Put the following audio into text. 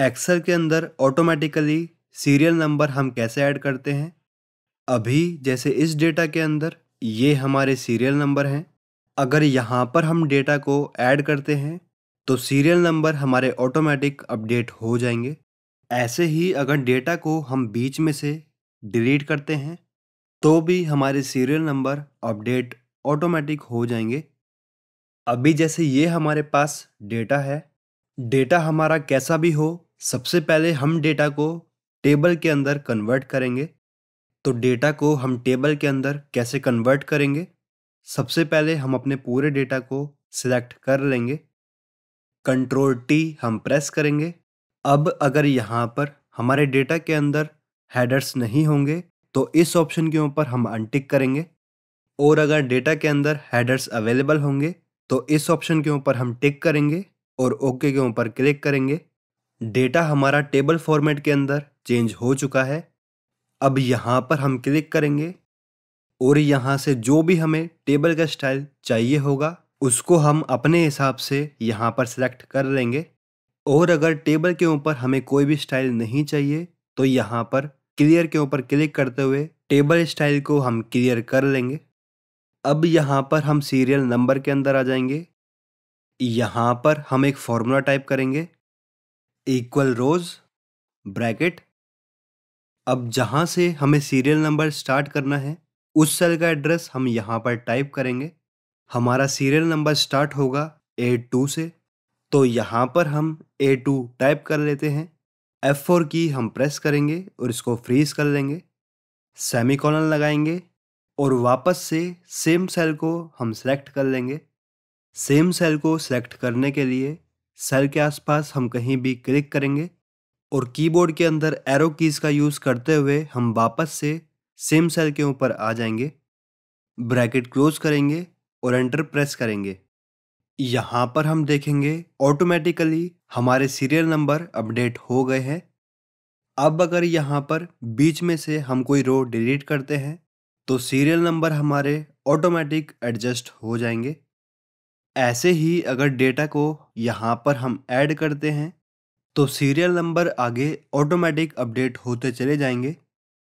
Excel के अंदर automatically serial number हम कैसे ऐड करते हैं। अभी जैसे इस डेटा के अंदर ये हमारे सीरियल नंबर हैं। अगर यहाँ पर हम डेटा को ऐड करते हैं तो सीरियल नंबर हमारे ऑटोमेटिक अपडेट हो जाएंगे। ऐसे ही अगर डेटा को हम बीच में से डिलीट करते हैं तो भी हमारे सीरियल नंबर अपडेट ऑटोमेटिक हो जाएंगे। अभी जैसे ये हमारे पास डेटा है, डेटा हमारा कैसा भी हो, सबसे पहले हम डेटा को टेबल के अंदर कन्वर्ट करेंगे। तो डेटा को हम टेबल के अंदर कैसे कन्वर्ट करेंगे, सबसे पहले हम अपने पूरे डेटा को सिलेक्ट कर लेंगे, कंट्रोल टी हम प्रेस करेंगे। अब अगर यहाँ पर हमारे डेटा के अंदर हेडर्स नहीं होंगे तो इस ऑप्शन के ऊपर हम अनटिक करेंगे, और अगर डेटा के अंदर हेडर्स अवेलेबल होंगे तो इस ऑप्शन के ऊपर हम टिक करेंगे और ओके के ऊपर क्लिक करेंगे। डेटा हमारा टेबल फॉर्मेट के अंदर चेंज हो चुका है। अब यहाँ पर हम क्लिक करेंगे और यहाँ से जो भी हमें टेबल का स्टाइल चाहिए होगा उसको हम अपने हिसाब से यहाँ पर सिलेक्ट कर लेंगे, और अगर टेबल के ऊपर हमें कोई भी स्टाइल नहीं चाहिए तो यहाँ पर क्लियर के ऊपर क्लिक करते हुए टेबल स्टाइल को हम क्लियर कर लेंगे। अब यहाँ पर हम सीरियल नंबर के अंदर आ जाएंगे। यहाँ पर हम एक फॉर्मूला टाइप करेंगे, इक्वल रोज ब्रैकेट। अब जहाँ से हमें सीरियल नंबर स्टार्ट करना है उस सेल का एड्रेस हम यहाँ पर टाइप करेंगे। हमारा सीरियल नंबर स्टार्ट होगा A2 से, तो यहाँ पर हम A2 टाइप कर लेते हैं। F4 की हम प्रेस करेंगे और इसको फ्रीज कर लेंगे, सेमीकॉलन लगाएंगे और वापस से सेम सेल को हम सेलेक्ट कर लेंगे। सेम सेल को सेलेक्ट करने के लिए सेल के आसपास हम कहीं भी क्लिक करेंगे और कीबोर्ड के अंदर एरो कीज़ का यूज़ करते हुए हम वापस से सेम सेल के ऊपर आ जाएंगे, ब्रैकेट क्लोज करेंगे और एंटर प्रेस करेंगे। यहाँ पर हम देखेंगे ऑटोमेटिकली हमारे सीरियल नंबर अपडेट हो गए हैं। अब अगर यहाँ पर बीच में से हम कोई रो डिलीट करते हैं तो सीरियल नंबर हमारे ऑटोमेटिक एडजस्ट हो जाएंगे। ऐसे ही अगर डेटा को यहाँ पर हम ऐड करते हैं तो सीरियल नंबर आगे ऑटोमेटिक अपडेट होते चले जाएंगे।